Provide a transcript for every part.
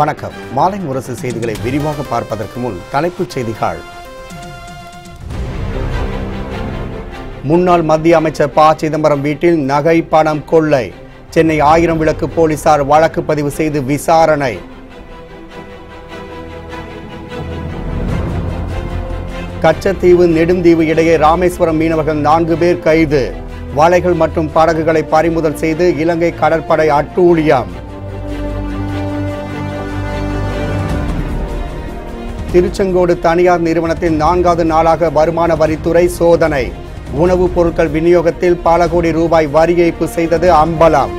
வணக்கம். மாலைமுரசு செய்திகளை விரிவாக பார்ப்பதற்கு முன் தலைப்புச் செய்திகள். முன்னாள் மத்திய அமைச்சர் ப. சிதம்பரம் வீட்டில் நகை பணம் கொள்ளை. சென்னை 1000 விளக்கு போலீசார் வழக்கு பதிவு செய்து விசாரணை. கச்சத்தீவு நெடுந்தீவு இடையே ராமேஸ்வரம் மீனவர்கள் 4 பேர் கைது. வலைகள் மற்றும் படகுகளை பறிமுதல் செய்து இலங்கை கடற்படை அட்டூழியம். திருச்செங்கோடு தனியார் நிறுவனத்தின் 4வது நாளாக வருமான வரித்துறை சோதனை. உணவுப் பொருட்கள் விநியோகத்தில் பல கோடி ரூபாய் வரி ஏய்ப்பு செய்தது அம்பலம்.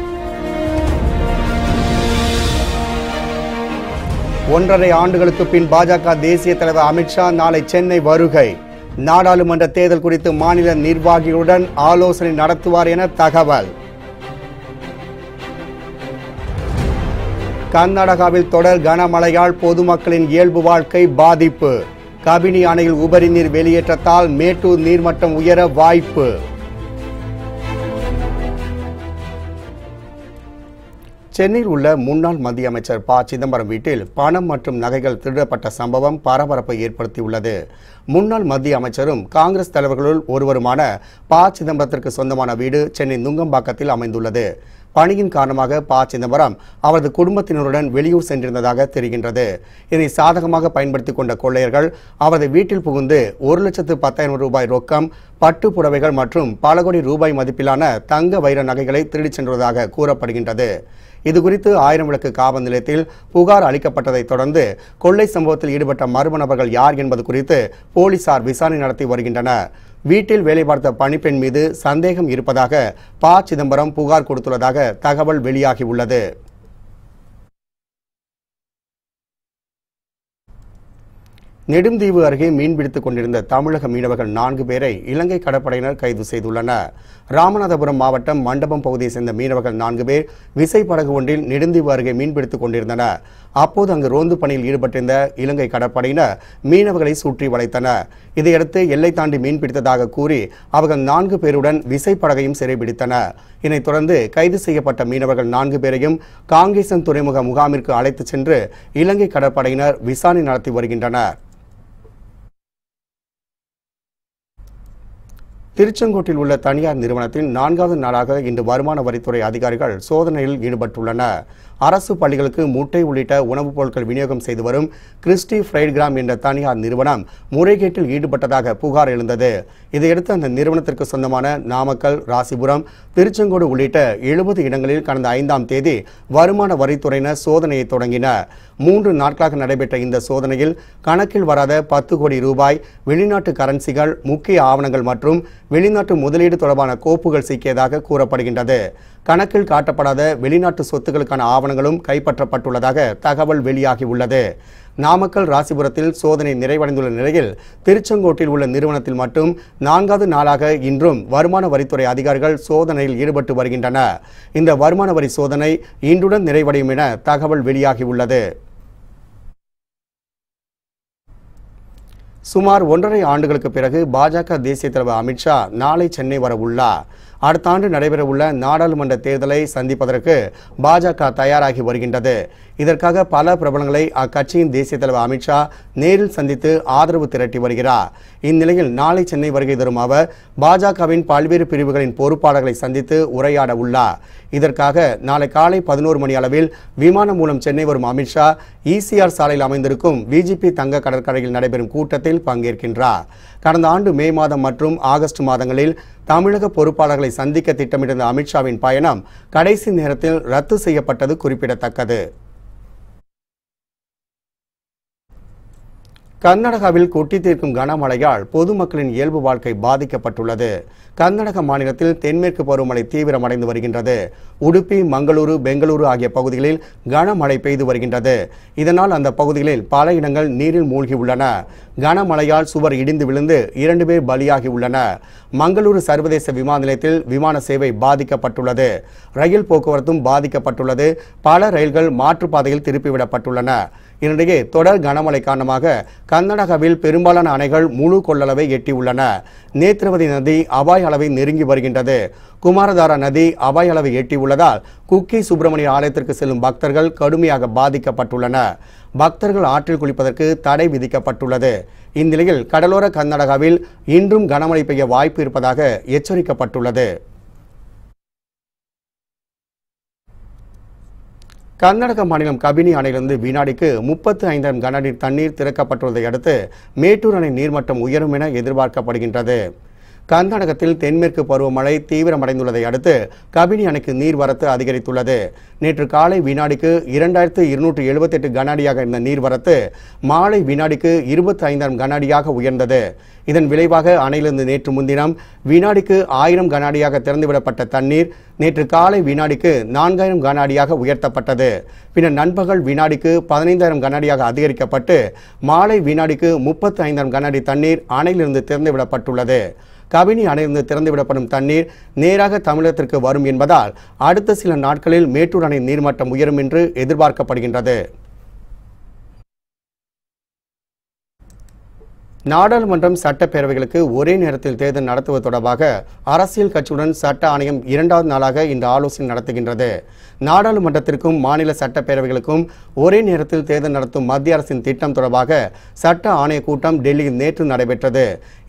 1.5 ஆண்டுகளுக்கு பின் பாஜக தேசிய தலைவர் அமித்ஷா நாளை சென்னை வருகை. நாடாளுமன்ற தேர்தல் குறித்து மாநில நிர்வாகிகளுடன் ஆலோசனை நடத்துவார் என தகவல். கர்நாடகாவில் தொடர் கனமழையால் பொதுமக்களின் இயல்பு வாழ்க்கை பாதிப்பு. கபினி அணையில் உபரி நீர் வெளியேற்றத்தால் மேட்டூர் நீர்மட்டம் உயர வாய்ப்பு. சென்னையில் உள்ள முன்னாள் மத்திய அமைச்சர் ப. சிதம்பரம் வீட்டில் பணம் மற்றும் நகைகள் திருடப்பட்ட சம்பவம் பரபரப்பை ஏற்படுத்தியுள்ளது. முன்னாள் மத்திய அமைச்சரும் காங்கிரஸ் தலைவர்களுள் ஒருவருமான ப. சிதம்பரத்திற்கு சொந்தமான வீடு சென்னை நுங்கம்பாக்கத்தில் அமைந்துள்ளது. பணியின் காரணமாக ப. சிதம்பரம் அவரது குடும்பத்தினருடன் வெளியூர் சென்றிருந்ததாக தெரிகின்றது. இதனை சாதகமாக பயன்படுத்தி கொண்ட கொள்ளையர்கள் அவரது வீட்டில் புகுந்து 1,10,000 ரூபாய் ரொக்கம், பட்டு புடவைகள் மற்றும் பல கோடி ரூபாய் மதிப்பிலான தங்க வைர நகைகளை திருடிச் சென்றுள்ளதாக கூறப்படுகின்றது. இதுகுறித்து 1000 விளக்கு காவல் நிலையத்தில் புகார் அளிக்கப்பட்டதைத் தொடர்ந்து கொள்ளை சம்பவத்தில் ஈடுபட்ட மர்ம நபர்கள் யார் என்பது குறித்து போலீசார் விசாரணை நடத்தி வருகின்றனர். வீட்டில் வேலை பார்த்த பணிப்பெண் மீது சந்தேகம் இருப்பதாக ப. சிதம்பரம் புகார் கொடுத்துள்ளதாக தகவல் வெளியாகியுள்ளது. நெடுந்தீவு அருகே மீன்பிடித்துக் கொண்டிருந்த தமிழக மீனவர்கள் 4 பேரை இலங்கை கடற்படையினர் கைது செய்துள்ளனர். ராமநாதபுரம் மாவட்டம் மண்டபம் பகுதியைச் சேர்ந்த மீனவர்கள் 4 பேர் விசைப்படகு ஒன்றில் நெடுந்தீவு அருகே மீன்பிடித்துக் கொண்டிருந்தனர். அப்போது அங்கு ரோந்து பணியில் ஈடுபட்டிருந்த இலங்கை கடற்படையினர் மீனவர்களை சுற்றி வளைத்தனர். இதையடுத்து எல்லை தாண்டி மீன்பிடித்ததாக கூறி அவர்கள் 4 பேருடன் விசைப்படகையும் சிறைபிடித்தனர். இதனைத் தொடர்ந்து கைது செய்யப்பட்ட மீனவர்கள் 4 பேரையும் காங்கேசன் துறைமுக முகாமிற்கு அழைத்துச் சென்று இலங்கை கடற்படையினர் விசாரணை நடத்தி வருகின்றனர். திருச்செங்கோட்டில் உள்ள தனியார் நிறுவனத்தின் 4வது நாளாக இன்று வருமான வரித்துறை அதிகாரிகள் சோதனையில் ஈடுபட்டுள்ளனர். அரசு பள்ளிகளுக்கு முட்டை உள்ளிட்ட உணவுப் பொருட்கள் விநியோகம் செய்து வரும் கிறிஸ்டி ஃப்ரைட் கிராம் என்ற தனியார் நிறுவனம் முறைகேட்டில் ஈடுபட்டதாக புகார் எழுந்தது. இதையடுத்து அந்த நிறுவனத்திற்கு சொந்தமான நாமக்கல், ராசிபுரம், திருச்செங்கோடு உள்ளிட்ட 70 இடங்களில் கடந்த 5ஆம் தேதி வருமான வரித்துறையினர் சோதனையை தொடங்கினர். 3 நாட்களாக நடைபெற்ற இந்த சோதனையில் கணக்கில் வராத 10 கோடி ரூபாய், வெளிநாட்டு கரன்சிகள், முக்கிய ஆவணங்கள் மற்றும் வெளிநாட்டு முதலீடு தொடர்பான கோப்புகள் சிக்கியதாக கூறப்படுகின்றது. கணக்கில் காட்டப்படாத வெளிநாட்டு சொத்துக்களுக்கான ஆவணங்களும் கைப்பற்றப்பட்டுள்ளதாக தகவல் வெளியாகியுள்ளது. நாமக்கல், ராசிபுரத்தில் சோதனை நிறைவடைந்துள்ள நிலையில் திருச்செங்கோட்டில் உள்ள நிறுவனத்தில் மட்டும் 4வது நாளாக இன்றும் வருமான வரித்துறை அதிகாரிகள் சோதனையில் ஈடுபட்டு வருகின்றனர். இந்த வருமான வரி சோதனை இன்றுடன் நிறைவடையும் என தகவல் வெளியாகியுள்ளது. சுமார் 1.5 ஆண்டுகளுக்கு பிறகு பாஜக தேசிய தலைவர் அமித்ஷா நாளை சென்னை வரவுள்ளார். அடுத்த ஆண்டு நடைபெறவுள்ள நாடாளுமன்ற தேர்தலை சந்திப்பதற்கு பாஜக தயாராகி வருகின்றது. இதற்காக பல பிரபலங்களை அக்கட்சியின் தேசிய தலைவர் அமித்ஷா நேரில் சந்தித்து ஆதரவு திரட்டி வருகிறார். இந்நிலையில் நாளை சென்னை வருகை தரும் அவர் பாஜகவின் பல்வேறு பிரிவுகளின் பொறுப்பாளர்களை சந்தித்து உரையாட உள்ளார். இதற்காக நாளை காலை 11 மணி அளவில் விமானம் மூலம் சென்னை வரும் அமித்ஷா ECR சாலையில் அமைந்திருக்கும் BGP தங்க கடற்கரையில் நடைபெறும் கூட்டத்தில் பங்கேற்கின்றார். கடந்த ஆண்டு மே மாதம் மற்றும் ஆகஸ்ட் மாதங்களில் தமிழக பொறுப்பாளர்களை சந்திக்க திட்டமிட்டிருந்த அமித்ஷாவின் பயணம் கடைசி நேரத்தில் ரத்து செய்யப்பட்டது குறிப்பிடத்தக்கது. கர்நாடகாவில் கொட்டி தீர்க்கும் கனமழையால் பொதுமக்களின் இயல்பு வாழ்க்கை பாதிக்கப்பட்டுள்ளது. கர்நாடக மாநிலத்தில் தென்மேற்கு பருவமழை தீவிரமடைந்து வருகின்றது. உடுப்பி, மங்களூரு, பெங்களூரு ஆகிய பகுதிகளில் கனமழை பெய்து வருகின்றது. இதனால் அந்த பகுதிகளில் பல இடங்கள் நீரில் மூழ்கியுள்ளன. கனமழையால் சுவர் இடிந்து விழுந்து 2 பேர் பலியாகியுள்ளனர். மங்களூரு சர்வதேச விமான நிலையத்தில் விமான சேவை பாதிக்கப்பட்டுள்ளது. ரயில் போக்குவரத்தும் பாதிக்கப்பட்டுள்ளது. பல ரயில்கள் மாற்றுப்பாதையில் திருப்பிவிடப்பட்டுள்ளன. இதனிடையே தொடர் கனமழை காரணமாக கர்நாடகாவில் பெரும்பாலான அணைகள் முழு கொள்ளளவை எட்டியுள்ளன. நேத்ரவதி நதி அபாய அளவை நெருங்கி வருகின்றது. குமாரதாரா நதி அபாய அளவை எட்டியுள்ளதால் குக்கி சுப்பிரமணிய ஆலயத்திற்கு செல்லும் பக்தர்கள் கடுமையாக பாதிக்கப்பட்டுள்ளனர். பக்தர்கள் ஆற்றில் குளிப்பதற்கு தடை விதிக்கப்பட்டுள்ளது. இந்நிலையில் கடலோர கர்நாடகாவில் இன்றும் கனமழை பெய்ய வாய்ப்பு இருப்பதாக எச்சரிக்கப்பட்டுள்ளது. கர்நாடக மாநிலம் கபினி அணையிலிருந்து வினாடிக்கு 35,000 கனஅடி தண்ணீர் திறக்கப்பட்டுள்ளதை அடுத்து மேட்டூர் அணை நீர்மட்டம் உயரும் என எதிர்பார்க்கப்படுகின்றது. கர்நாடகத்தில் தென்மேற்கு பருவமழை தீவிரமடைந்துள்ளதை அடுத்து கபினி அணைக்கு நீர்வரத்து அதிகரித்துள்ளது. நேற்று காலை வினாடிக்கு 2278 கனஅடியாக இருந்த நீர்வரத்து மாலை வினாடிக்கு 25,000 கனஅடியாக உயர்ந்தது. இதன் விளைவாக அணையிலிருந்து நேற்று முன்தினம் வினாடிக்கு 1000 கனஅடியாக திறந்துவிடப்பட்ட தண்ணீர் நேற்று காலை வினாடிக்கு 4000 கனஅடியாக உயர்த்தப்பட்டது. பின்னர் நண்பகல் வினாடிக்கு 15,000 கனஅடியாக அதிகரிக்கப்பட்டு மாலை வினாடிக்கு 35,000 கனஅடி தண்ணீர் அணையிலிருந்து திறந்துவிடப்பட்டுள்ளது. கபினி அணையிலிருந்து திறந்துவிடப்படும் தண்ணீர் நேராக தமிழகத்திற்கு வரும் என்பதால் அடுத்த சில நாட்களில் மேட்டூர் அணை நீர்மட்டம் உயரும் என்று எதிர்பார்க்கப்படுகின்றது. நாடாளுமன்றம் சட்டப்பேரவைகளுக்கு ஒரே நேரத்தில் தேர்தல் நடத்துவது தொடர்பாக அரசியல் கட்சியுடன் சட்ட ஆணையம் 2வது நாளாக இன்று ஆலோசனை நடத்துகின்றது. நாடாளுமன்றத்திற்கும் மாநில சட்டப்பேரவைகளுக்கும் ஒரே நேரத்தில் தேர்தல் நடத்தும் மத்திய அரசின் திட்டம் தொடர்பாக சட்ட ஆணைய கூட்டம் டெல்லியில் நேற்று நடைபெற்றது.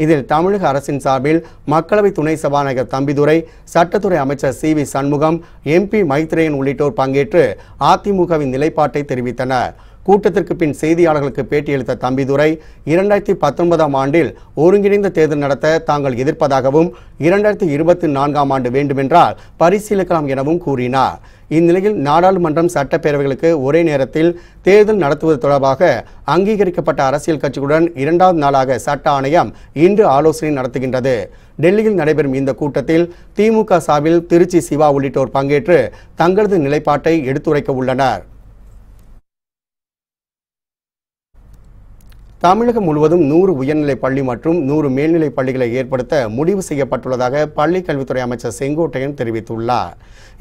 இதில் தமிழக அரசின் சார்பில் மக்களவை துணை சபாநாயகர் தம்பிதுரை, சட்டத்துறை அமைச்சர் CV சண்முகம், MP மைத்ரேயன் உள்ளிட்டோர் பங்கேற்று அதிமுகவின் நிலைப்பாட்டை தெரிவித்தனர். கூட்டத்திற்கு பின் செய்தியாளர்களுக்கு பேட்டியளித்த தம்பிதுரை 2019 ஆண்டில் ஒருங்கிணைந்த தேர்தல் நடத்த தாங்கள் எதிர்ப்பதாகவும் 2024 ஆண்டு வேண்டுமென்றால் பரிசீலிக்கலாம் எனவும் கூறினார். இந்நிலையில் நாடாளுமன்றம் சட்டப்பேரவைகளுக்கு ஒரே நேரத்தில் தேர்தல் நடத்துவது தொடர்பாக அங்கீகரிக்கப்பட்ட அரசியல் கட்சிகளுடன் 2வது நாளாக சட்ட ஆணையம் இன்று ஆலோசனை நடத்துகின்றது. டெல்லியில் நடைபெறும் இந்த கூட்டத்தில் திமுக சார்பில் திருச்சி சிவா உள்ளிட்டோர் பங்கேற்று தங்களது நிலைப்பாட்டை எடுத்துரைக்க உள்ளனர். தமிழகம் முழுவதும் 100 உயர்நிலைப் பள்ளி மற்றும் 100 மேல்நிலைப் பள்ளிகளை ஏற்படுத்த முடிவு செய்யப்பட்டுள்ளதாக பள்ளிக் கல்வித்துறை அமைச்சர் செங்கோட்டையன் தெரிவித்துள்ளார்.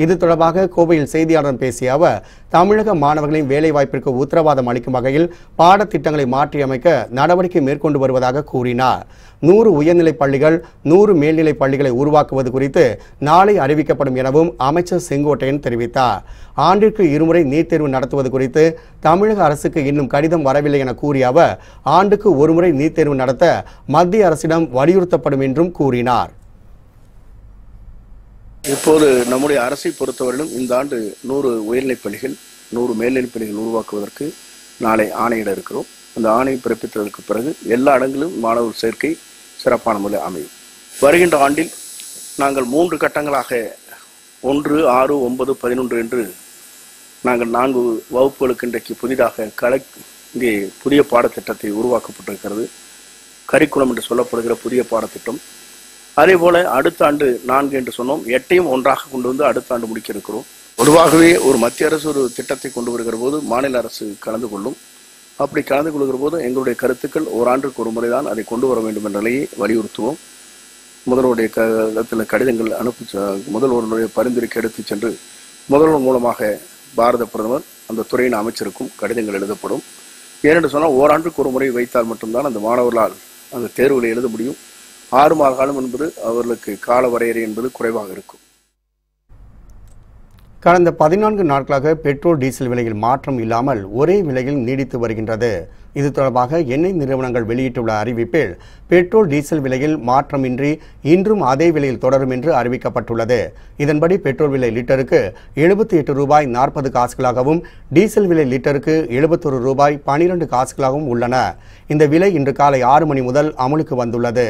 இது தொடர்பாக கோவையில் செய்தியாளர் பேசிய அவர், தமிழக மாணவர்களின் வேலைவாய்ப்பிற்கு உத்தரவாதம் அளிக்கும் வகையில் பாடத்திட்டங்களை மாற்றியமைக்க நடவடிக்கை மேற்கொண்டு வருவதாக கூறினார். 100 உயர்நிலைப் பள்ளிகள் 100 மேல்நிலைப் பள்ளிகளை உருவாக்குவது குறித்து நாளை அறிவிக்கப்படும் எனவும் அமைச்சர் செங்கோட்டையன் தெரிவித்தார். ஆண்டிற்கு 2 முறை நீட் தேர்வு நடத்துவது குறித்து தமிழக அரசுக்கு இன்னும் கடிதம் வரவில்லை என கூறிய அவர், ஆண்டுக்கு 1 முறை நீட் தேர்வு நடத்த மத்திய அரசிடம் வலியுறுத்தப்படும் என்றும் கூறினார். இப்போது நம்முடைய அரசை பொறுத்தவரையிலும் இந்த ஆண்டு 100 உயர்நிலைப் பள்ளிகள் 100 மேல்நிலைப் பள்ளிகள் உருவாக்குவதற்கு நாளை ஆணையிட இருக்கிறோம். அந்த ஆணையை பிறப்பித்ததற்கு பிறகு எல்லா இடங்களிலும் மாணவர் சேர்க்கை சிறப்பான முறையில் அமையும். வருகின்ற ஆண்டில் நாங்கள் 3 கட்டங்களாக 1, 6, 9, 11 என்று நாங்கள் 4 வகுப்புகளுக்கு இன்றைக்கு புதிதாக இங்கே புதிய பாடத்திட்டத்தை உருவாக்கப்பட்டிருக்கிறது. கரிக்குலம் என்று சொல்லப்படுகிற புதிய பாடத்திட்டம். அதே போல அடுத்த ஆண்டு 4 என்று சொன்னோம், 8ஐயும் ஒன்றாக கொண்டு வந்து அடுத்த ஆண்டு முடிக்க இருக்கிறோம். பொதுவாகவே ஒரு மத்திய அரசு ஒரு திட்டத்தை கொண்டு வருகிற போது மாநில அரசு கலந்து கொள்ளும். அப்படி கலந்து கொள்கிற போது எங்களுடைய கருத்துக்கள் ஓராண்டுக்கு 1 முறை தான் அதை கொண்டு வர வேண்டும் என்ற நிலையை வலியுறுத்துவோம். முதல்வருடைய கருத்தில் கடிதங்கள் அனுப்பி முதல்வருடைய பரிந்துரைக்கு எடுத்து சென்று முதல்வர் மூலமாக பாரத பிரதமர் அந்த துறையின் அமைச்சருக்கும் கடிதங்கள் எழுதப்படும். ஏனென்று சொன்னால் ஓராண்டுக்கு 1 முறை வைத்தால் மட்டும்தான் அந்த மாணவர்களால் அந்த தேர்வில் எழுத முடியும். 6 மாத காலம் என்பது அவர்களுக்கு கால வரையறை என்பது குறைவாக இருக்கும். கடந்த 14 நாட்களாக பெட்ரோல் டீசல் விலையில் மாற்றம் இல்லாமல் ஒரே விலையில் நீடித்து வருகின்றது. இது தொடர்பாக எண்ணெய் நிறுவனங்கள் வெளியிட்டுள்ள அறிவிப்பில் பெட்ரோல் டீசல் விலையில் மாற்றமின்றி இன்றும் அதே விலையில் தொடரும் என்று அறிவிக்கப்பட்டுள்ளது. இதன்படி பெட்ரோல் விலை லிட்டருக்கு ₹78.40 டீசல் விலை லிட்டருக்கு ₹71.12 உள்ளன. இந்த விலை இன்று காலை 6 மணி முதல் அமலுக்கு வந்துள்ளது.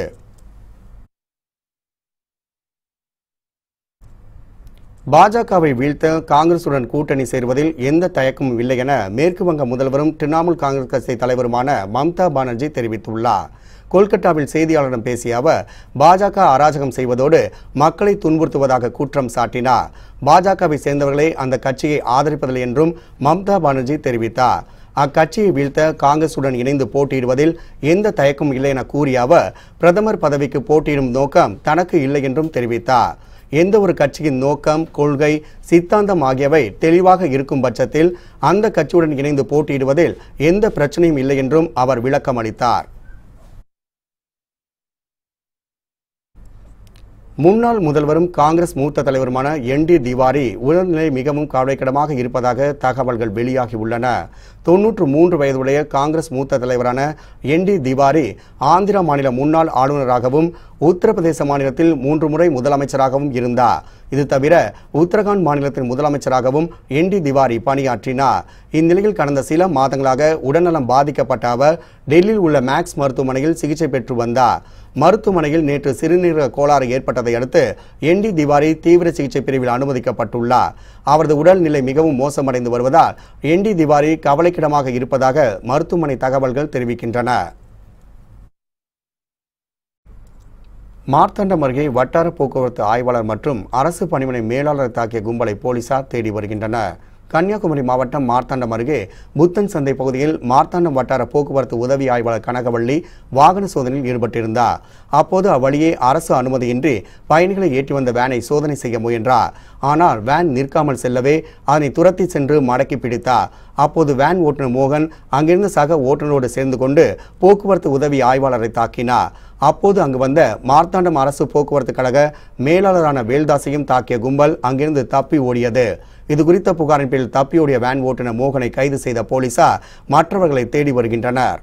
பாஜகவை வீழ்த்த காங்கிரசுடன் கூட்டணி சேர்வதில் எந்த தயக்கமும் இல்லை என மேற்கு வங்க முதல்வரும் திரிணாமுல் காங்கிரஸ் கட்சி தலைவருமான மம்தா பானர்ஜி தெரிவித்துள்ளார். கொல்கத்தாவில் செய்தியாளரிடம் பேசிய அவர், பாஜக அராஜகம் செய்வதோடு மக்களை துன்புறுத்துவதாக குற்றம் சாட்டினார். பாஜகவை சேர்ந்தவர்களே அந்த கட்சியை ஆதரிப்பதில்லை என்றும் மம்தா பானர்ஜி தெரிவித்தார். அக்கட்சியை வீழ்த்த காங்கிரசுடன் இணைந்து போட்டியிடுவதில் எந்த தயக்கமும் இல்லை என கூறிய அவர், பிரதமர் பதவிக்கு போட்டியிடும் நோக்கம் தனக்கு இல்லை என்றும் தெரிவித்தார். எந்த ஒரு கட்சியின் நோக்கம், கொள்கை, சித்தாந்தம் ஆகியவை தெளிவாக இருக்கும் பட்சத்தில் அந்த கட்சியுடன் இணைந்து போட்டியிடுவதில் எந்த பிரச்சனையும் இல்லை என்றும் அவர் விளக்கம் அளித்தார். முன்னாள் முதல்வரும் காங்கிரஸ் மூத்த தலைவருமான என்.டி. திவாரி உடல்நிலை மிகவும் கவலைக்கிடமாக இருப்பதாக தகவல்கள் வெளியாகி உள்ளன. 93 வயதுடைய காங்கிரஸ் மூத்த தலைவரான என்.டி. திவாரி ஆந்திர மாநில முன்னாள் ஆளுநராகவும் உத்தரப்பிரதேச மாநிலத்தில் 3 முறை முதலமைச்சராகவும் இருந்தார். இது தவிர உத்தரகாண்ட் மாநிலத்தின் முதலமைச்சராகவும் என்.டி. திவாரி பணியாற்றினார். இந்நிலையில் கடந்த சில மாதங்களாக உடல்நலம் பாதிக்கப்பட்ட அவர் டெல்லியில் உள்ள மேக்ஸ் மருத்துவமனையில் சிகிச்சை பெற்று வந்தார். மருத்துவமனையில் நேற்று சிறுநீரக கோளாறு ஏற்பட்டதை அடுத்து என்.டி. திவாரி தீவிர சிகிச்சை பிரிவில் அனுமதிக்கப்பட்டுள்ளார். அவரது உடல்நிலை மிகவும் மோசமடைந்து வருவதால் என்.டி. திவாரி கவலைக்கிடமாக இருப்பதாக மருத்துவமனை தகவல்கள் தெரிவிக்கின்றன. மார்த்தாண்டம் அருகே வட்டார போக்குவரத்து ஆய்வாளர் மற்றும் அரசு பணிமனை மேலாளர் தாக்கிய கும்பலை போலீசார் தேடி வருகின்றனர். கன்னியாகுமரி மாவட்டம் மார்த்தாண்டம் அருகே புத்தன் சந்தை பகுதியில் மார்த்தாண்டம் வட்டார போக்குவரத்து உதவி ஆய்வாளர் கனகவள்ளி வாகன சோதனையில் ஈடுபட்டிருந்தார். அப்போது அவ்வழியே அரசு அனுமதியின்றி பயணிகளை ஏற்றி வந்த வேனை சோதனை செய்ய முயன்றார். ஆனால் வேன் நிற்காமல் செல்லவே அதனை துரத்தி சென்று மடக்கி பிடித்தார். அப்போது வேன் ஓட்டுநர் மோகன் அங்கிருந்து சக ஓட்டுநரோடு சேர்ந்து கொண்டு போக்குவரத்து உதவி ஆய்வாளரை தாக்கினார். அப்போது அங்கு வந்த மார்த்தாண்டம் அரசு போக்குவரத்து கழக மேலாளரான வேல்தாசையும் தாக்கிய கும்பல் அங்கிருந்து தப்பி ஓடியது. இது குறித்த புகாரின் பேரில் தப்பியோடிய வேன் ஓட்டுநர் மோகனை கைது செய்த போலீசார் மற்றவர்களை தேடி வருகின்றனர்.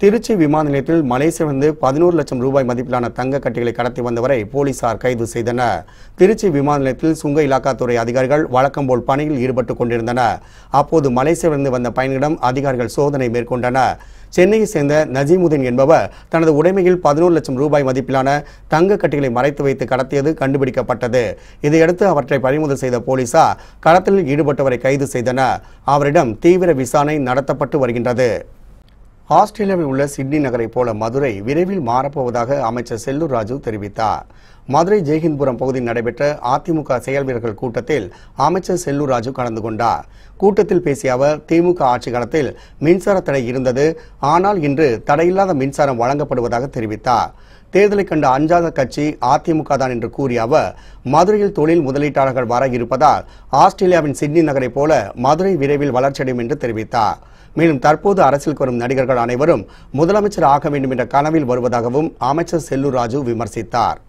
திருச்சி விமான நிலையத்தில் மலேசியாவிலிருந்து 11 லட்சம் ரூபாய் மதிப்பிலான தங்க கட்டிகளை கடத்தி வந்தவரை போலீசார் கைது செய்தனர். திருச்சி விமான நிலையத்தில் சுங்க இலாக்காத்துறை அதிகாரிகள் வழக்கம் போல் பணியில் ஈடுபட்டுக் கொண்டிருந்தனர். அப்போது மலேசியாவிலிருந்து வந்த பயணிகளிடம் அதிகாரிகள் சோதனை மேற்கொண்டனர். சென்னையை சேர்ந்த நஜீமுதீன் என்பவர் தனது உடைமையில் 11 லட்சம் ரூபாய் மதிப்பிலான தங்க கட்டிகளை மறைத்து வைத்து கடத்தியது கண்டுபிடிக்கப்பட்டது. இதையடுத்து அவற்றை பறிமுதல் செய்த போலீசார் கடத்தலில் ஈடுபட்டவரை கைது செய்தனர். அவரிடம் தீவிர விசாரணை நடத்தப்பட்டு வருகின்றது. ஆஸ்திரேலியாவில் உள்ள சிட்னி நகரை போல மதுரை விரைவில் மாறப்போவதாக அமைச்சர் செல்லூர் ராஜு தெரிவித்தார். மதுரை ஜெய்ஹிந்த்புரம் பகுதியில் நடைபெற்ற அதிமுக செயல் வீரர்கள் கூட்டத்தில் அமைச்சர் செல்லூர் ராஜு கலந்து கொண்டார். கூட்டத்தில் பேசிய அவர், திமுக ஆட்சி காலத்தில் மின்சார தடை இருந்தது, ஆனால் இன்று தடையில்லாத மின்சாரம் வழங்கப்படுவதாக தெரிவித்தார். தேர்தலை கண்ட அஞ்சாத கட்சி அதிமுக தான் என்று கூறிய அவர், மதுரையில் தொழில் முதலீட்டாளர்கள் வர இருப்பதால் ஆஸ்திரேலியாவின் சிட்னி நகரை போல மதுரை விரைவில் வளர்ச்சியடையும் என்று தெரிவித்தார். மேலும் தற்போது அரசியலுக்கு வரும் நடிகர்கள் அனைவரும் முதலமைச்சர் ஆக வேண்டும் என்ற கனவில் வருவதாகவும் அமைச்சர் செல்லூர் ராஜு விமர்சித்தார்.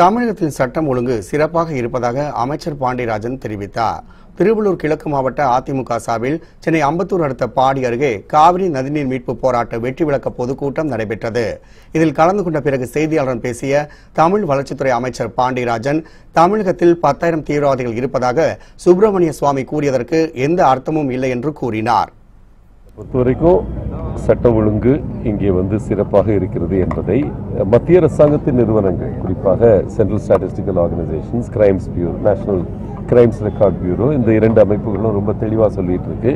தமிழகத்தில் சட்டம் ஒழுங்கு சிறப்பாக இருப்பதாக அமைச்சர் பாண்டியராஜன் தெரிவித்தார். திருவள்ளூர் கிழக்கு மாவட்ட அதிமுக சார்பில் சென்னை அம்பத்தூர் அடுத்த பாடி அருகே காவிரி நதிநீர் மீட்பு போராட்ட வெற்றி விளக்க பொதுக்கூட்டம் நடைபெற்றது. இதில் கலந்து கொண்ட பிறகு செய்தியாளரிடம் பேசிய தமிழ் வளர்ச்சித்துறை அமைச்சர் பாண்டியராஜன், தமிழகத்தில் 10,000 தீவிரவாதிகள் இருப்பதாக சுப்பிரமணிய சுவாமி கூறியதற்கு எந்த அர்த்தமும் இல்லை என்று கூறினார். சட்ட ஒழுங்கு இங்கே வந்து சிறப்பாக இருக்கிறது என்பதை மத்திய அரசாங்கத்தின் நிறுவனங்கள், குறிப்பாக central statistical organisations, crimes bureau, national crimes record bureau, இந்த 2 அமைப்புகளும் ரொம்ப தெளிவாக சொல்லிட்டு இருக்கு.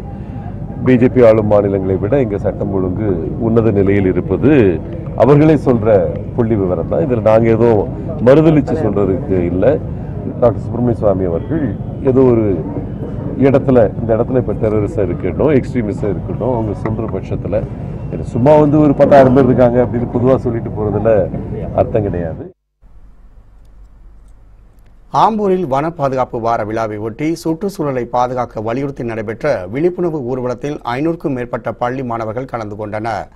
பிஜேபி ஆளும் மாநிலங்களை விட இங்கே சட்டம் ஒழுங்கு உன்னத நிலையில் இருப்பது அவர்களே சொல்ற புள்ளி விவரம் தான். இதில் நாங்கள் ஏதோ மறுதளிச்சு சொல்றதுக்கு இல்லை. டாக்டர் சுப்பிரமணிய சுவாமி அவர்கள் ஏதோ ஒரு இடத்துல, இந்த இடத்துல இப்போ டெரரிஸ்டாக இருக்கட்டும், எக்ஸ்ட்ரீமிஸ்டாக இருக்கட்டும், அவங்க சொல்கிற பட்சத்தில் சும்மா வந்து ஒரு 10,000 பேர் இருக்காங்க அப்படின்னு பொதுவாக சொல்லிட்டு போகிறதுல அர்த்தம் கிடையாது. ஆம்பூரில் வன பாதுகாப்பு வார விழாவை ஒட்டி சுற்றுச்சூழலை பாதுகாக்க வலியுறுத்தி நடைபெற்ற விழிப்புணர்வு ஊர்வலத்தில் 500க்கும் மேற்பட்ட பள்ளி மாணவர்கள் கலந்து கொண்டனர்.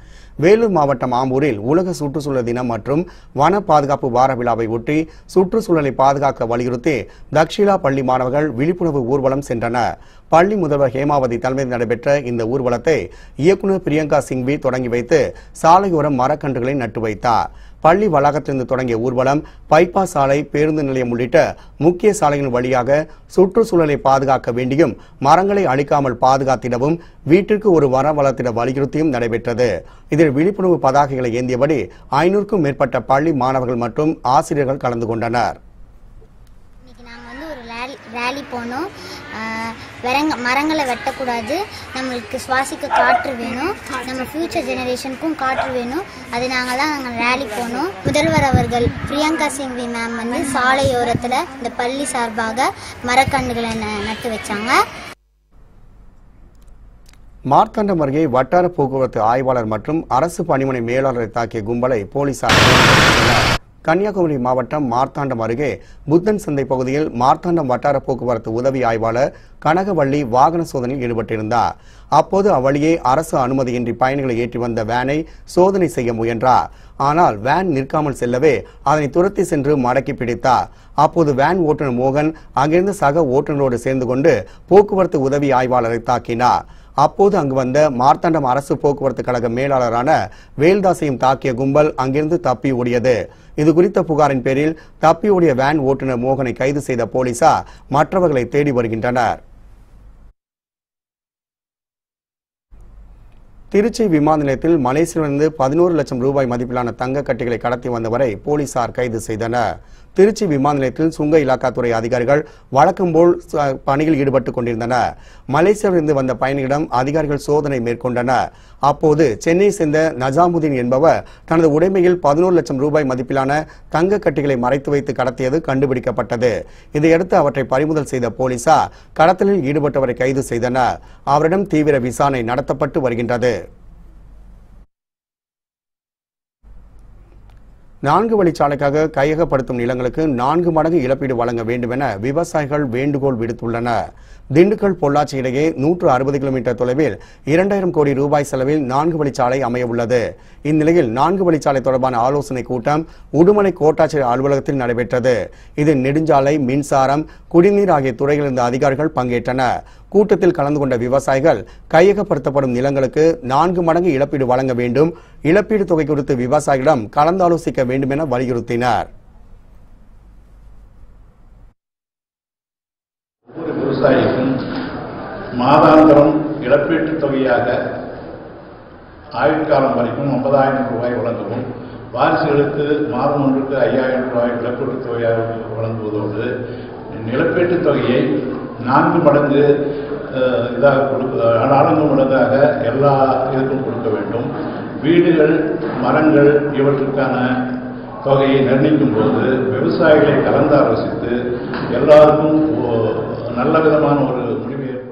வேலூர் மாவட்டம் ஆம்பூரில் உலக சுற்றுச்சூழல் தினம் மற்றும் வன பாதுகாப்பு வார விழாவை ஒட்டி சுற்றுச்சூழலை பாதுகாக்க வலியுறுத்தி தக்ஷிலா பள்ளி மாணவர்கள் விழிப்புணர்வு ஊர்வலம் சென்றனர். பள்ளி முதல்வர் ஹேமாவதி தலைமையில் நடைபெற்ற இந்த ஊர்வலத்தை இயக்குநர் பிரியங்கா சிங்வி தொடங்கி வைத்து சாலையோரம் மரக்கன்றுகளை நட்டு வைத்தார். பள்ளி வளாகத்திலிருந்து தொடங்கிய ஊர்வலம் பைபாஸ் சாலை பேருந்து நிலையம் உள்ளிட்ட முக்கிய சாலையின் வழியாக சுற்றுச்சூழலை பாதுகாக்க வேண்டியும் மரங்களை அழிக்காமல் பாதுகாத்திடவும் வீட்டிற்கு ஒரு மரம் வளர்த்திட வலியுறுத்தியும் நடைபெற்றது. இதில் விழிப்புணர்வு பதாகைகளை ஏந்தியபடி 500க்கும் மேற்பட்ட பள்ளி மாணவர்கள் மற்றும் ஆசிரியர்கள் கலந்து கொண்டனர். ரேலி போனோம். மரங்களை வெட்டக்கூடாது, நம்மளுக்கு சுவாசிக்க காற்று வேணும், நம்ம ஃப்யூச்சர் ஜெனரேஷனுக்கும் காற்று வேணும், அது நாங்கள் ரேலி போனோம். முதல்வர் அவர்கள் பிரியங்கா சிங்வி மேம் சாலையோரத்தில் இந்த பள்ளி சார்பாக மரக்கன்றுகளை நட்டு வச்சாங்க. மார்த்தாண்டம் அருகே வட்டார போக்குவரத்து ஆய்வாளர் மற்றும் அரசு பணிமனை மேலாளரை தாக்கிய கும்பலை போலீசார். கன்னியாகுமரி மாவட்டம் மார்த்தாண்டம் அருகே புத்தன் சந்தை பகுதியில் மார்த்தாண்டம் வட்டார போக்குவரத்து உதவி ஆய்வாளர் கனகவள்ளி வாகன சோதனையில் ஈடுபட்டிருந்தார். அப்போது அவ்வழியே அரசு அனுமதியின்றி பயணிகளை ஏற்றி வந்த வேனை சோதனை செய்ய முயன்றார். ஆனால் வேன் நிற்காமல் செல்லவே அதனை துரத்தி சென்று மடக்கி பிடித்தார். அப்போது வேன் ஓட்டுநர் மோகன் அங்கிருந்து சக ஓட்டுநரோடு சேர்ந்து கொண்டு போக்குவரத்து உதவி ஆய்வாளரை தாக்கினார். அப்போது அங்கு வந்த மார்த்தாண்டம் அரசு போக்குவரத்து கழக மேலாளரான வேல்தாசையும் தாக்கிய கும்பல் அங்கிருந்து தப்பி ஓடியது. இது குறித்த புகாரின் பேரில் தப்பி ஓடிய வேன் ஓட்டுநர் மோகனை கைது செய்த போலீசார் மற்றவர்களை தேடி வருகின்றனர். திருச்சி விமான நிலையத்தில் மலேசியிலிருந்து 11 லட்சம் ரூபாய் மதிப்பிலான தங்க கட்டிகளை கடத்தி வந்தவரை போலீசார் கைது செய்தனர். திருச்சி விமான நிலையத்தில் சுங்க இலாக்காத்துறை அதிகாரிகள் வழக்கம் போல் பணியில் ஈடுபட்டுக் கொண்டிருந்தனர். மலேசியாவிலிருந்து வந்த பயணிகளிடம் அதிகாரிகள் சோதனை மேற்கொண்டனர். அப்போது சென்னையை சேர்ந்த நஜாமுதீன் என்பவர் தனது உடைமையில் 11 லட்சம் ரூபாய் மதிப்பிலான தங்க கட்டிகளை மறைத்து வைத்து கடத்தியது கண்டுபிடிக்கப்பட்டது. இதையடுத்து அவற்றை பறிமுதல் செய்த போலீசார் கடத்தலில் ஈடுபட்டவரை கைது செய்தனர். அவரிடம் தீவிர விசாரணை நடத்தப்பட்டு வருகின்றது. 4 வழிச்சாலைக்காக கையகப்படுத்தும் நிலங்களுக்கு 4 மடங்கு இழப்பீடு வழங்க வேண்டும் என விவசாயிகள் வேண்டுகோள் விடுத்துள்ளனர். திண்டுக்கல் பொள்ளாச்சி இடையே 160 கிலோமீட்டர் தொலைவில் 2000 கோடி ரூபாய் செலவில் 4 வழிச்சாலை அமைய உள்ளது. இந்நிலையில் 4 வழிச்சாலை தொடர்பான ஆலோசனைக் கூட்டம் உடுமலை கோட்டாட்சியர் அலுவலகத்தில் நடைபெற்றது. இதில் நெடுஞ்சாலை, மின்சாரம், குடிநீர் ஆகிய துறைகளிலிருந்து அதிகாரிகள் பங்கேற்றனர். கூட்டத்தில் கலந்து கொண்ட விவசாயிகள் கையகப்படுத்தப்படும் நிலங்களுக்கு 4 மடங்கு இழப்பீடு வழங்க வேண்டும், இழப்பீடு தொகை குறித்து விவசாயிகளிடம் கலந்தாலோசிக்க வேண்டும் என வலியுறுத்தினர். ஒவ்வொரு விவசாயிக்கும் மாதாந்திரம் இழப்பீட்டு தொகையாக ஆயுட்காலம் வரைக்கும் 50,000 ரூபாய் வழங்கவும், வாரிசுகளுக்கு மாதம் ஒன்றுக்கு 5,000 ரூபாய் இழப்பீட்டு தொகையாக வழங்குவதோடு இழப்பீட்டு தொகையை 4 மடங்கு இதாக கொடுக்க 4 மடங்காக எல்லா இதுக்கும் கொடுக்க வேண்டும். வீடுகள், மரங்கள் இவற்றுக்கான தொகையை நிர்ணயிக்கும் போது விவசாயிகளை கலந்தாலோசித்து எல்லாருக்கும் நல்ல விதமான ஒரு முடிவு ஏற்படும்.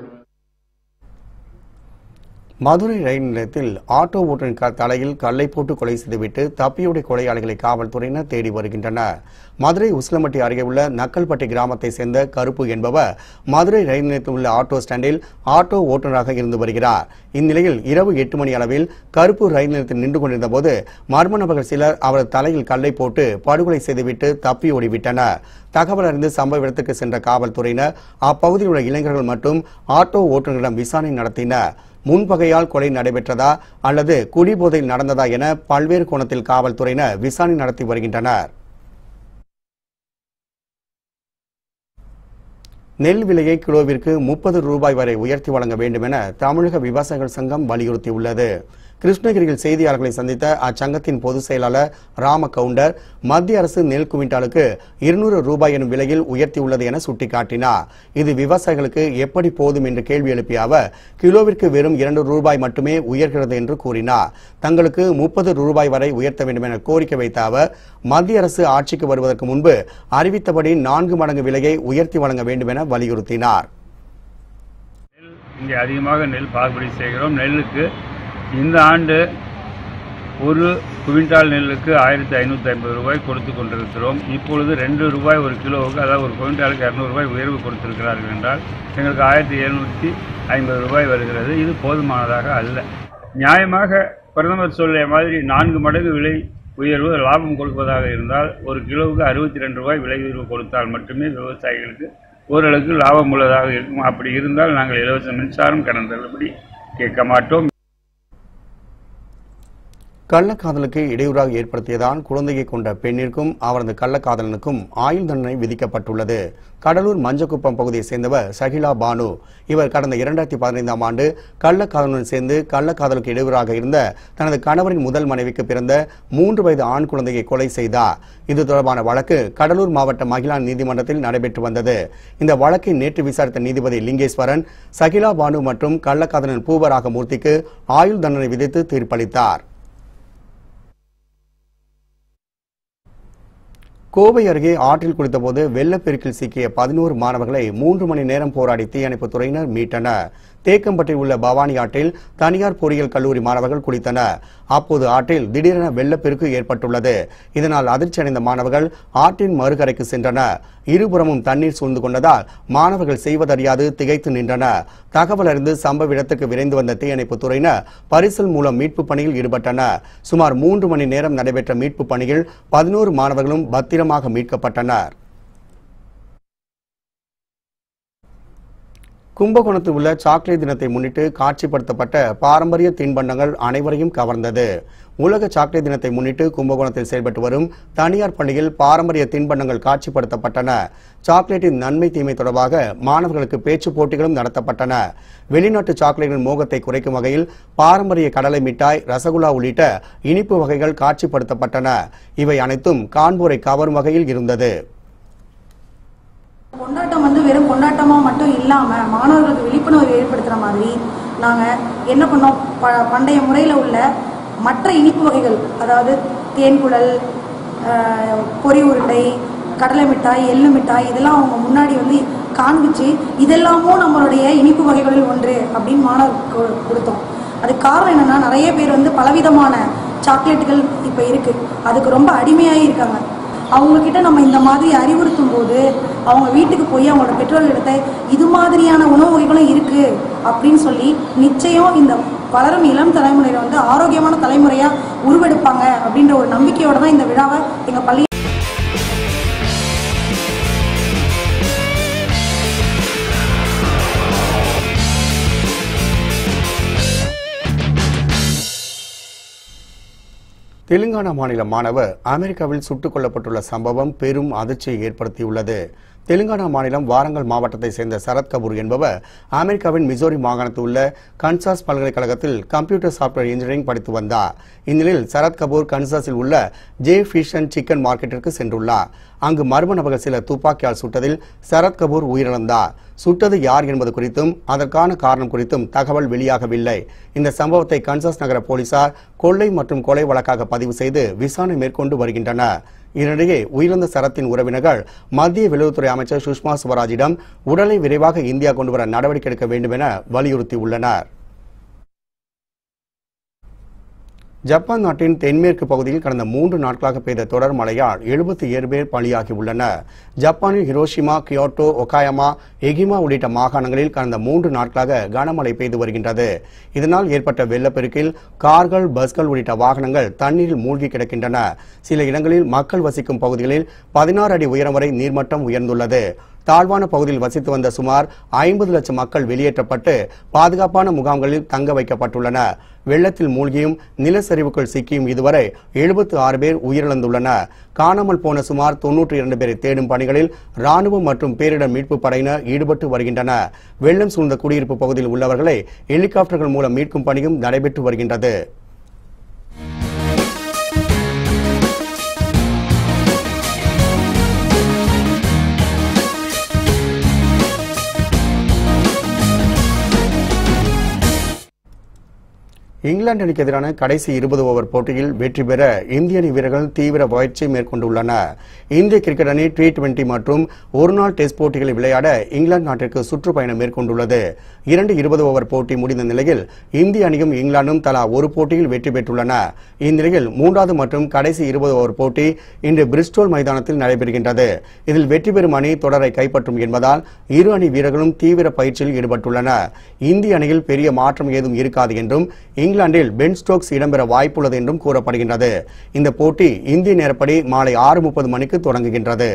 மதுரை ரயில் நிலையத்தில் ஆட்டோ ஓட்டுநர் தலையில் கல்லை போட்டு கொலை செய்துவிட்டு தப்பியோடைய கொலையாளிகளை காவல்துறையினர் தேடி வருகின்றனர். மதுரை உசிலம்பட்டி அருகே உள்ள நக்கல்பட்டி கிராமத்தை சேர்ந்த கருப்பு என்பவர் மதுரை ரயில் நிலையத்தில் உள்ள ஆட்டோ ஸ்டாண்டில் ஆட்டோ ஓட்டுநராக இருந்து வருகிறார். இந்நிலையில் இரவு 8 மணி அளவில் கருப்பு ரயில் நிலையத்தில் நின்று கொண்டிருந்த போது மர்ம நபர்கள் சிலர் அவரது தலையில் கல்லை போட்டு படுகொலை செய்துவிட்டு தப்பி ஓடிவிட்டனர். தகவல் அறிந்து சம்பவ இடத்துக்கு சென்ற காவல்துறையினர் அப்பகுதியில் உள்ள இளைஞர்கள் மற்றும் ஆட்டோ ஓட்டுநர்களிடம் விசாரணை நடத்தினர். முன்பகையால் கொலை நடைபெற்றதா அல்லது குடிபோதையில் நடந்ததா என பல்வேறு கோணத்தில் காவல்துறையினர் விசாரணை நடத்தி வருகின்றனர். நெல் விலையை கிலோவிற்கு 30 ரூபாய் வரை உயர்த்தி வழங்க வேண்டும் என தமிழக விவசாயிகள் சங்கம் வலியுறுத்தியுள்ளது. கிருஷ்ணகிரியில் செய்தியாளர்களை சந்தித்த அச்சங்கத்தின் பொதுச் செயலாளர் ராமகவுண்டர் மத்திய அரசு நெல் குவிண்டாலுக்கு 200 ரூபாய் எனும் விலையில் உயர்த்தியுள்ளது என சுட்டிக்காட்டினார். இது விவசாயிகளுக்கு எப்படி போதும் என்று கேள்வி எழுப்பிய அவர் கிலோவிற்கு வெறும் 2 ரூபாய் மட்டுமே உயர்கிறது என்று கூறினார். தங்களுக்கு 30 ரூபாய் வரை உயர்த்த வேண்டும் என கோரிக்கை வைத்த அவர் மத்திய அரசு ஆட்சிக்கு வருவதற்கு முன்பு அறிவித்தபடி 4 மடங்கு விலையை உயர்த்தி வழங்க வேண்டும் என வலியுறுத்தினார். இங்கே அதிகமாக நெல் சாகுபடி செய்கிறோம். நெல்லுக்கு இந்த ஆண்டு ஒரு குவிண்டால் நெல்லுக்கு 1550 ரூபாய் கொடுத்து கொண்டிருக்கிறோம். இப்பொழுது 2 ரூபாய் ஒரு கிலோவுக்கு, அதாவது ஒரு குவிண்டாலுக்கு 200 ரூபாய் உயர்வு கொடுத்திருக்கிறார்கள் என்றால் எங்களுக்கு 1750 ரூபாய் வருகிறது. இது போதுமானதாக அல்ல. நியாயமாக பிரதமர் சொல்லிய மாதிரி 4 மடங்கு விலை உயர்வு லாபம் கொடுப்பதாக இருந்தால் ஒரு கிலோவுக்கு 62 ரூபாய் விலை உயர்வு கொடுத்தால் மட்டுமே விவசாயிகளுக்கு ஓரளவுக்கு லாபம் உள்ளதாக இருக்கும். அப்படி இருந்தால் நாங்கள் இலவச மின்சாரம் கடன் தள்ளுபடி கேட்க மாட்டோம். கள்ளக்காதலுக்கு இடையூறாக ஏற்படுத்தியதான் குழந்தையை கொண்ட பெண்ணிற்கும் அவரது கள்ளக்காதலனுக்கும் ஆயுள் தண்டனை விதிக்கப்பட்டுள்ளது. கடலூர் மஞ்சக்குப்பம் பகுதியை சேர்ந்தவர் சகிலா பானு. இவர் கடந்த 2015 ஆண்டு கள்ளக்காதலுடன் சேர்ந்து கள்ளக்காதலுக்கு இடையூறாக இருந்த தனது கணவரின் முதல் மனைவிக்கு பிறந்த 3 வயது ஆண் குழந்தையை கொலை செய்தார். இது தொடர்பான வழக்கு கடலூர் மாவட்ட மகிழா நீதிமன்றத்தில் நடைபெற்று வந்தது. இந்த வழக்கை நேற்று விசாரித்த நீதிபதி லிங்கேஸ்வரன் சகிலா பானு மற்றும் கள்ளக்காதலன் பூவராக மூர்த்திக்கு ஆயுள் தண்டனை விதித்து தீர்ப்பளித்தார். கோவை அருகே ஆற்றில் குளித்தபோது வெள்ளப்பெருக்கில் சிக்கிய 11 மாணவர்களை 3 மணி நேரம் போராடி தீயணைப்புத் துறையினர் மீட்டனர். தேக்கம்பட்டில் உள்ள பவானி ஆற்றில் தனியார் பொறியியல் கல்லூரி மாணவர்கள் குளித்தனர். அப்போது ஆற்றில் திடீரென வெள்ளப்பெருக்கு ஏற்பட்டுள்ளது. இதனால் அதிர்ச்சியடைந்த மாணவர்கள் ஆற்றின் மறுகரைக்கு சென்றனர். இருபுறமும் தண்ணீர் சூழ்ந்து கொண்டதால் மாணவர்கள் செய்வதறியாது திகைத்து நின்றனர். தகவல் அறிந்து சம்பவ இடத்துக்கு விரைந்து வந்த தீயணைப்புத் துறையினர் பரிசல் மூலம் மீட்புப் பணியில் ஈடுபட்டனர். சுமார் 3 மணி நேரம் நடைபெற்ற மீட்புப் பணியில் 11 மாணவர்களும் பத்திரமாக மீட்கப்பட்டனர். கும்பகோணத்தில் உள்ள சாக்லேட் தினத்தை முன்னிட்டு காட்சிப்படுத்தப்பட்ட பாரம்பரிய தின்பண்டங்கள் அனைவரையும் கவர்ந்தது. உலக சாக்லேட் தினத்தை முன்னிட்டு கும்பகோணத்தில் செயல்பட்டு வரும் தனியார் பள்ளியில் பாரம்பரிய தின்பண்டங்கள் காட்சிப்படுத்தப்பட்டன. சாக்லேட்டின் நன்மை தீமை தொடர்பாக மாணவர்களுக்கு பேச்சு போட்டிகளும் நடத்தப்பட்டன. வெளிநாட்டு சாக்லேட்டின் மோகத்தை குறைக்கும் வகையில் பாரம்பரிய கடலை மிட்டாய், ரசகுல்லா உள்ளிட்ட இனிப்பு வகைகள் காட்சிப்படுத்தப்பட்டன. இவை அனைத்தும் காண்போரை கவரும் வகையில் இருந்தது. கொண்டாட்டம் வந்து வெறும் கொண்டாட்டமாக மட்டும் இல்லாமல் மாணவர்களுக்கு விழிப்புணர்வு ஏற்படுத்துகிற மாதிரி நாங்கள் என்ன பண்ணோம், பண்டைய முறையில் உள்ள மற்ற இனிப்பு வகைகள், அதாவது தேன்குழல், பொறி உருட்டை, கடலை மிட்டாய், எள்ளு மிட்டாய், இதெல்லாம் அவங்க முன்னாடி வந்து காண்பிச்சு இதெல்லாமும் நம்மளுடைய இனிப்பு வகைகளில் ஒன்று அப்படின்னு மாணவர்களுக்கு கொடுத்தோம். அதுக்கு காரணம் என்னென்னா, நிறைய பேர் வந்து பலவிதமான சாக்லேட்டுகள் இப்போ இருக்குது, அதுக்கு ரொம்ப அடிமையாகி இருக்காங்க. அவங்கக்கிட்ட நம்ம இந்த மாதிரி அறிவுறுத்தும் போது அவங்க வீட்டுக்கு போய் அவங்களோட பெற்றோர்களிடத்தை இது மாதிரியான உணவு வகைகளும் இருக்குது அப்படின்னு சொல்லி நிச்சயம் இந்த வளரும் இளம் தலைமுறையில் வந்து ஆரோக்கியமான தலைமுறையாக உருவெடுப்பாங்க அப்படின்ற ஒரு நம்பிக்கையோடு தான் இந்த விழாவை எங்கள் பள்ளி. தெலுங்கானா மாநில மாணவர் அமெரிக்காவில் சுட்டுக் கொல்லப்பட்டுள்ள சம்பவம் பெரும் அதிர்ச்சியை ஏற்படுத்தியுள்ளது. தெலுங்கானா மாநிலம் வாரங்கல் மாவட்டத்தை சேர்ந்த சரத்கபூர் என்பவர் அமெரிக்காவின் மிசோரி மாகாணத்தில் உள்ள கன்சாஸ் பல்கலைக்கழகத்தில் கம்ப்யூட்டர் சாப்ட்வேர் இன்ஜினியரிங் படித்து வந்தார். இந்நிலையில் சரத்கபூர் கன்சாஸில் உள்ள ஜே ஃபிஷ் அண்ட் சிக்கன் மார்க்கெட்டிற்கு சென்றுள்ளார். அங்கு மர்ம நபர்கள் சில துப்பாக்கியால் சுட்டதில் சரத்கபூர் உயிரிழந்தார். சுட்டது யார் என்பது குறித்தும் அதற்கான காரணம் குறித்தும் தகவல் வெளியாகவில்லை. இந்த சம்பவத்தை கன்சாஸ் நகர போலீசார் கொள்ளை மற்றும் கொலை வழக்காக பதிவு செய்து விசாரணை மேற்கொண்டு வருகின்றனர். இதனிடையே உயிரிழந்த சரத்தின் உறவினர்கள் மத்திய வெளியுறவுத்துறை அமைச்சர் சுஷ்மா சுவராஜிடம் உடலை விரைவாக இந்தியா கொண்டுவர நடவடிக்கை எடுக்க வேண்டும் என வலியுறுத்தியுள்ளனர். ஜப்பான் நாட்டின் தென்மேற்கு பகுதியில் கடந்த 3 நாட்களாக பெய்த தொடர் மழையால் 77 பேர் பலியாகியுள்ளனர். ஜப்பானில் ஹிரோஷிமா, கியோட்டோ, ஒகாயமா, எகிமா உள்ளிட்ட மாகாணங்களில் கடந்த 3 நாட்களாக கனமழை பெய்து வருகின்றது. இதனால் ஏற்பட்ட வெள்ளப்பெருக்கில் கார்கள், பஸ்கள் உள்ளிட்ட வாகனங்கள் தண்ணீரில் மூழ்கி கிடக்கின்றன. சில இடங்களில் மக்கள் வசிக்கும் பகுதிகளில் 16 அடி உயரம் வரை நீர்மட்டம் உயர்ந்துள்ளது. தாழ்வான பகுதியில் வசித்து வந்த சுமார் 50 லட்சம் மக்கள் வெளியேற்றப்பட்டு பாதுகாப்பான முகாம்களில் தங்க வைக்கப்பட்டுள்ளனர். வெள்ளத்தில் மூழ்கியும் நிலச்சரிவுக்குள் சிக்கியும் இதுவரை 76 பேர் உயிரிழந்துள்ளனர். காணாமல் போன சுமார் 92 பேரை தேடும் பணிகளில் ராணுவம் மற்றும் பேரிடர் மீட்புப் படையினர் ஈடுபட்டு வருகின்றனர். வெள்ளம் சூழ்ந்த குடியிருப்பு பகுதியில் உள்ளவர்களை ஹெலிகாப்டர்கள் மூலம் மீட்கும் பணியும் நடைபெற்று வருகின்றது. இங்கிலாந்து அணிக்கு எதிரான கடைசி 20 ஓவர் போட்டியில் வெற்றி பெற இந்திய அணி வீரர்கள் தீவிர முயற்சி மேற்கொண்டுள்ளனர். இந்திய கிரிக்கெட் அணி T20 மற்றும் ஒருநாள் டெஸ்ட் போட்டிகளை விளையாட இங்கிலாந்து நாட்டிற்கு சுற்றுப்பயணம் மேற்கொண்டுள்ளது. 2 20 ஓவர் போட்டி முடிந்த நிலையில் இந்திய அணியும் இங்கிலாந்தும் தலா ஒரு போட்டியில் வெற்றி பெற்றுள்ளன. இந்நிலையில் 3வது மற்றும் கடைசி 20 ஓவர் போட்டி இன்று பிரிஸ்டோல் மைதானத்தில் நடைபெறுகின்றது. இதில் வெற்றி பெறும் அணி தொடரை கைப்பற்றும் என்பதால் இரு அணி வீரர்களும் தீவிர பயிற்சியில் ஈடுபட்டுள்ளனர். இந்திய அணியில் பெரிய மாற்றம் ஏதும் இருக்காது என்றும் இங்கிலாந்தில் பென் ஸ்டோக்ஸ் இடம்பெற வாய்ப்புள்ளது என்றும் கூறப்படுகின்றது. இந்த போட்டி இந்திய நேரப்படி மாலை 6:30 மணிக்கு தொடங்குகின்றது.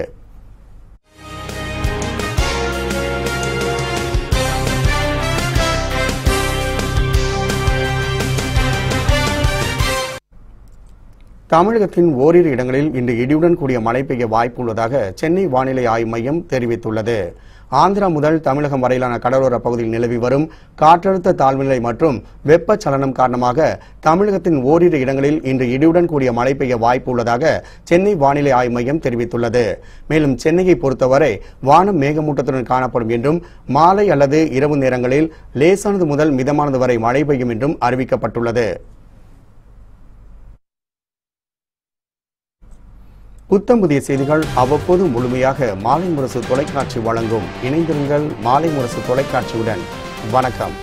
தமிழகத்தின் ஓரிரு இடங்களில் இன்று இடியுடன் கூடிய மழை பெய்ய வாய்ப்புள்ளதாக சென்னை வானிலை ஆய்வு மையம் தெரிவித்துள்ளது. ஆந்திரா முதல் தமிழகம் வரையிலான கடலோர பகுதியில் நிலவி வரும் காற்றழுத்த தாழ்வுநிலை மற்றும் வெப்பச்சலனம் காரணமாக தமிழகத்தின் ஓரிரு இடங்களில் இன்று இடியுடன் கூடிய மழை பெய்ய வாய்ப்புள்ளதாக சென்னை வானிலை ஆய்வு மையம் தெரிவித்துள்ளது. மேலும் சென்னையை பொறுத்தவரை வானம் மேகமூட்டத்துடன் காணப்படும் என்றும் மாலை அல்லது இரவு நேரங்களில் லேசானது முதல் மிதமானது வரை மழை பெய்யும் என்றும் அறிவிக்கப்பட்டுள்ளது. புத்தம் புதிய செய்திகள் அவ்வப்போது முழுமையாக மாலைமுரசு தொலைக்காட்சி வழங்கும். இணைந்திருங்கள் மாலைமுரசு தொலைக்காட்சியுடன். வணக்கம்.